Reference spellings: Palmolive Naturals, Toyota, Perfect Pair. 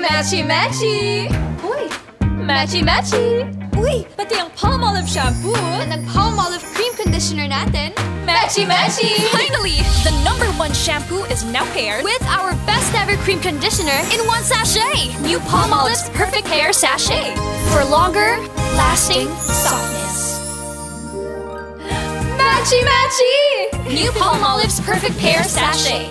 Matchy matchy! Uy! Matchy matchy! Uy! Pati ang palm olive shampoo and ang palm olive cream conditioner natin. Matchy matchy! Finally! The #1 shampoo is now paired with our best ever cream conditioner in one sachet! New Palm Olive's Perfect Pair Sachet for longer, lasting softness. Matchy matchy! New Palm Olive's Perfect Pair Sachet.